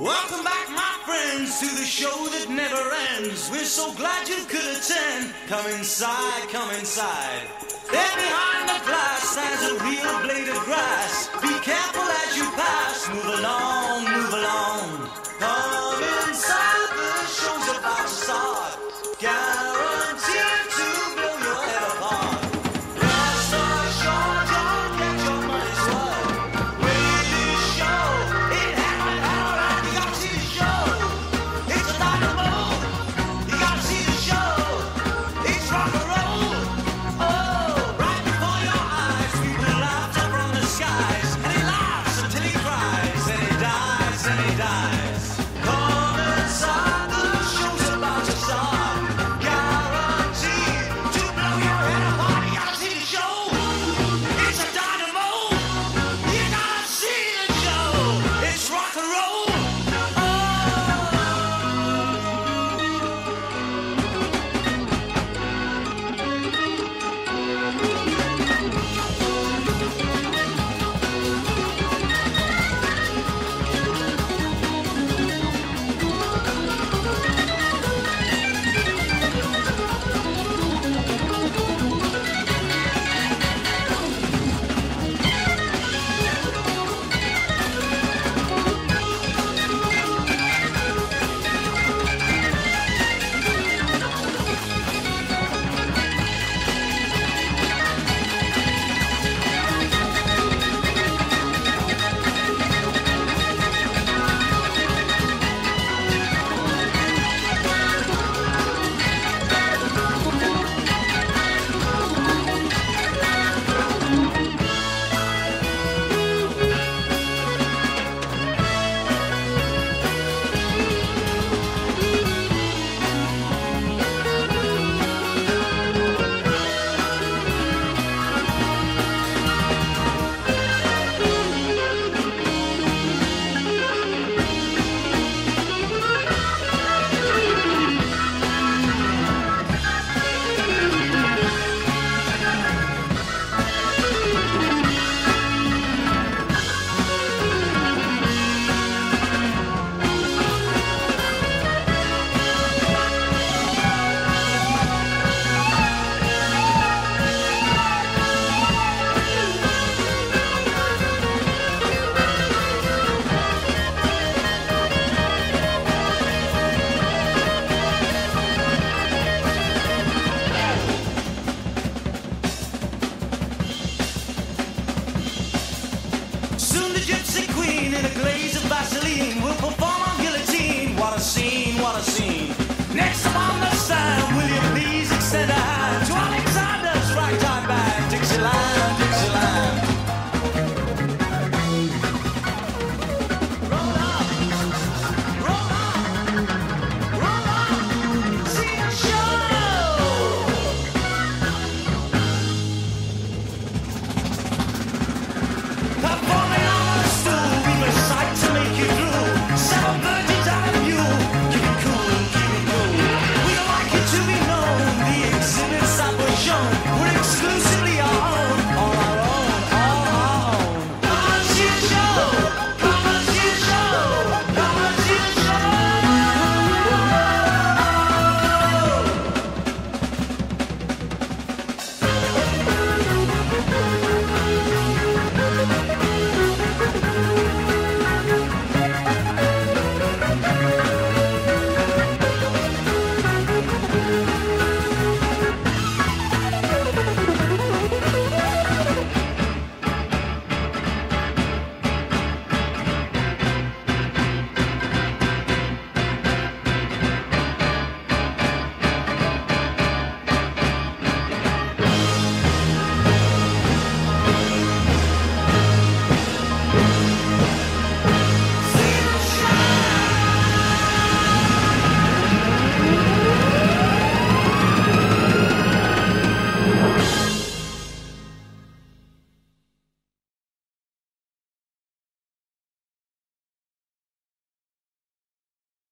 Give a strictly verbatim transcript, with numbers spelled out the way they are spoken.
Welcome back, my friends, to the show that never ends. We're so glad you could attend. Come inside, come inside. There behind the glass stands a real blade of grass. Be careful as you pass. Move along, move along. Come inside, the show's about to start. Guaranteed to blow your head apart. Soon the gypsy queen in a glaze of Vaseline will perform on guillotine. What a scene!